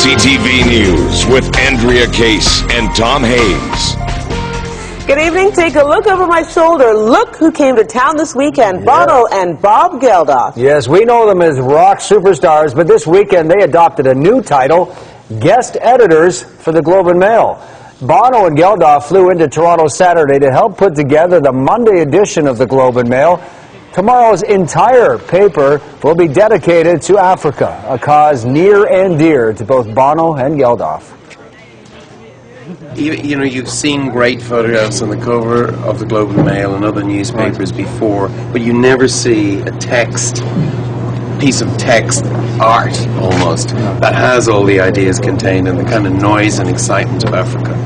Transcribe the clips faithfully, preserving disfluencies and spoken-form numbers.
C T V News with Andrea Case and Tom Hayes. Good evening. Take a look over my shoulder. Look who came to town this weekend, Bono yes. and Bob Geldof. Yes, we know them as rock superstars, but this weekend they adopted a new title, guest editors for the Globe and Mail. Bono and Geldof flew into Toronto Saturday to help put together the Monday edition of the Globe and Mail. Tomorrow's entire paper will be dedicated to Africa, a cause near and dear to both Bono and Geldof. You, you know, you've seen great photographs on the cover of the Globe and Mail and other newspapers before, but you never see a text, piece of text, art almost, that has all the ideas contained and the kind of noise and excitement of Africa.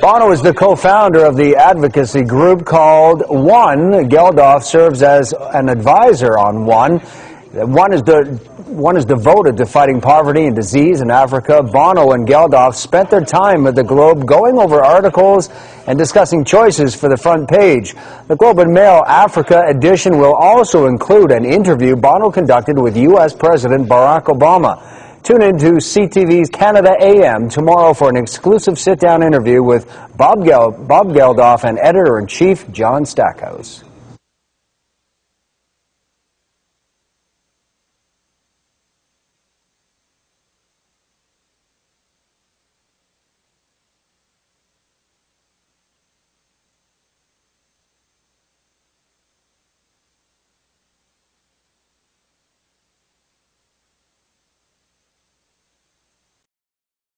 Bono is the co-founder of the advocacy group called One. Geldof serves as an advisor on One. One is the One is devoted to fighting poverty and disease in Africa. Bono and Geldof spent their time at the Globe going over articles and discussing choices for the front page. The Globe and Mail Africa edition will also include an interview Bono conducted with U S President Barack Obama. Tune in to C T V's Canada A M tomorrow for an exclusive sit-down interview with Bob Gel- Bob Geldof and editor-in-chief John Stackhouse.